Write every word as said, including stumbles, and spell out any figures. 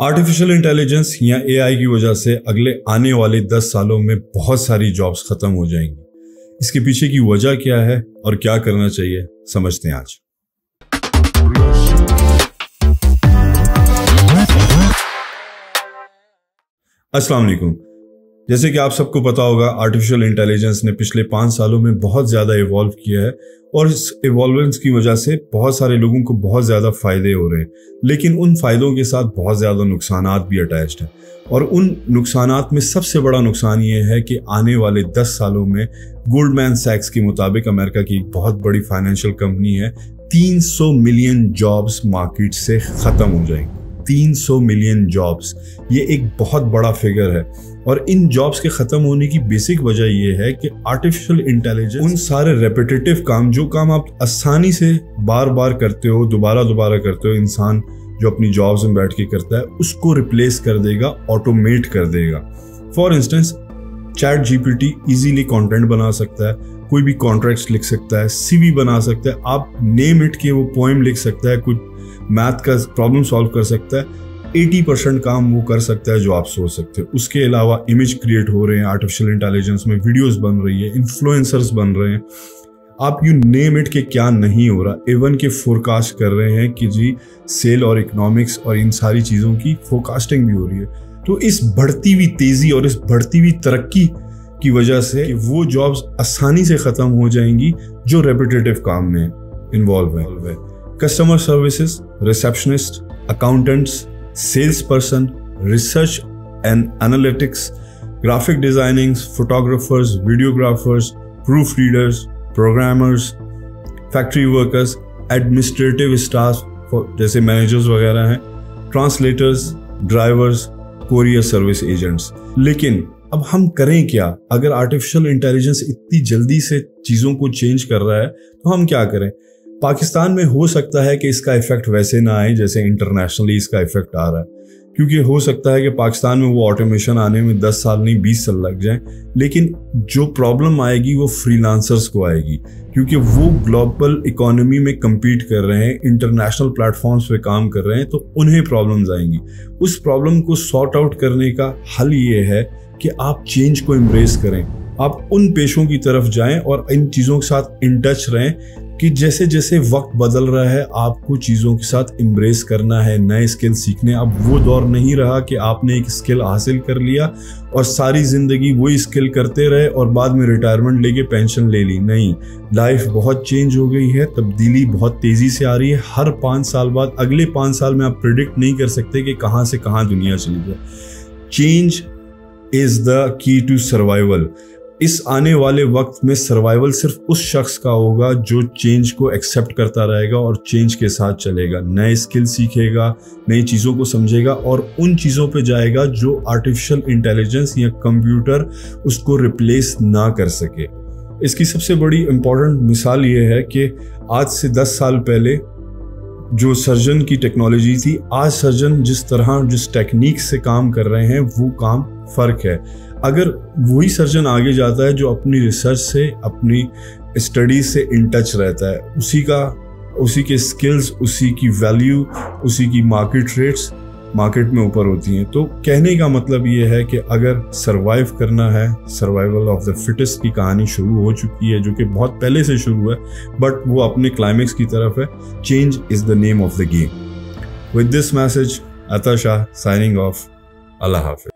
Artificial intelligence या AI की वजह से अगले आने वाले दस सालों में बहुत सारी जॉब्स खत्म हो जाएंगी। इसके पीछे की वजह क्या है और क्या करना चाहिए, समझते हैं आज। अस्सलाम वालेकुम। जैसे कि आप सबको पता होगा, आर्टिफिशियल इंटेलिजेंस ने पिछले पाँच सालों में बहुत ज़्यादा इवॉल्व किया है और इस इवॉल्वेंस की वजह से बहुत सारे लोगों को बहुत ज़्यादा फ़ायदे हो रहे हैं, लेकिन उन फ़ायदों के साथ बहुत ज़्यादा नुकसान भी अटैच्ड हैं। और उन नुकसान में सबसे बड़ा नुकसान ये है कि आने वाले दस सालों में गोल्डमैन सैक्स के मुताबिक अमेरिका की एक बहुत बड़ी फाइनेंशियल कंपनी है, तीन सौ मिलियन जॉब्स मार्केट से ख़त्म हो जाएंगी। तीन सौ मिलियन जॉब्स, ये एक बहुत बड़ा फिगर है। और इन जॉब्स के ख़त्म होने की बेसिक वजह यह है कि आर्टिफिशियल इंटेलिजेंस उन सारे रेपिटेटिव काम, जो काम आप आसानी से बार बार करते हो, दोबारा दोबारा करते हो, इंसान जो अपनी जॉब्स में बैठ के करता है, उसको रिप्लेस कर देगा, ऑटोमेट कर देगा। For instance, chat GPT easily content बना सकता है, कोई भी कॉन्ट्रैक्ट्स लिख सकता है, सीवी बना सकता है, आप नेम इट के वो पोएम लिख सकता है, कुछ मैथ का प्रॉब्लम सॉल्व कर सकता है। अस्सी परसेंट काम वो कर सकता है जो आप सोच सकते हो। उसके अलावा इमेज क्रिएट हो रहे हैं आर्टिफिशियल इंटेलिजेंस में, वीडियोस बन रही है, इन्फ्लुएंसर्स बन रहे हैं, आप यू नेम इट के क्या नहीं हो रहा। इवन के फोरकास्ट कर रहे हैं कि जी सेल और इकोनॉमिक्स और इन सारी चीज़ों की फोरकास्टिंग भी हो रही है। तो इस बढ़ती हुई तेज़ी और इस बढ़ती हुई तरक्की की वजह से वो जॉब्स आसानी से ख़त्म हो जाएंगी जो रेपिटेटिव काम में इन्वॉल्व है। Customer services, receptionist, accountants, sales person, research and analytics, graphic designings, photographers, videographers, proof readers, programmers, factory workers, administrative staff जैसे मैनेजर्स वगैरह हैं, translators, drivers, courier service agents. लेकिन अब हम करें क्या? अगर आर्टिफिशियल इंटेलिजेंस इतनी जल्दी से चीज़ों को चेंज कर रहा है तो हम क्या करें? पाकिस्तान में हो सकता है कि इसका इफेक्ट वैसे ना आए जैसे इंटरनेशनली इसका इफेक्ट आ रहा है, क्योंकि हो सकता है कि पाकिस्तान में वो ऑटोमेशन आने में दस साल नहीं बीस साल लग जाए। लेकिन जो प्रॉब्लम आएगी वो फ्रीलांसर्स को आएगी, क्योंकि वो ग्लोबल इकोनॉमी में कम्पीट कर रहे हैं, इंटरनेशनल प्लेटफॉर्म्स पे काम कर रहे हैं, तो उन्हें प्रॉब्लम्स आएंगी। उस प्रॉब्लम को सॉर्ट आउट करने का हल ये है कि आप चेंज को एम्ब्रेस करें, आप उन पेशों की तरफ जाएं और इन चीज़ों के साथ इन टच रहें कि जैसे जैसे वक्त बदल रहा है आपको चीज़ों के साथ एम्ब्रेस करना है, नए स्किल सीखने। अब वो दौर नहीं रहा कि आपने एक स्किल हासिल कर लिया और सारी ज़िंदगी वही स्किल करते रहे और बाद में रिटायरमेंट लेके पेंशन ले ली। नहीं, लाइफ बहुत चेंज हो गई है, तब्दीली बहुत तेज़ी से आ रही है। हर पाँच साल बाद, अगले पाँच साल में आप प्रिडिक्ट नहीं कर सकते कि कहाँ से कहाँ दुनिया चली जाए। Change is the key to survival. इस आने वाले वक्त में सर्वाइवल सिर्फ उस शख्स का होगा जो चेंज को एक्सेप्ट करता रहेगा और चेंज के साथ चलेगा, नए स्किल सीखेगा, नई चीज़ों को समझेगा और उन चीज़ों पे जाएगा जो आर्टिफिशियल इंटेलिजेंस या कंप्यूटर उसको रिप्लेस ना कर सके। इसकी सबसे बड़ी इम्पॉर्टेंट मिसाल ये है कि आज से दस साल पहले जो सर्जन की टेक्नोलॉजी थी, आज सर्जन जिस तरह जिस टेक्निक से काम कर रहे हैं वो काम फ़र्क है। अगर वही सर्जन आगे जाता है जो अपनी रिसर्च से, अपनी स्टडीज से इन टच रहता है, उसी का, उसी के स्किल्स, उसी की वैल्यू, उसी की मार्केट रेट्स मार्केट में ऊपर होती हैं। तो कहने का मतलब ये है कि अगर सरवाइव करना है, सर्वाइवल ऑफ द फिटेस्ट की कहानी शुरू हो चुकी है, जो कि बहुत पहले से शुरू है, बट वो अपने क्लाइमेक्स की तरफ है। Change is the name of the game. With this message, Ata Shah signing off. अल्लाह हाफिज़।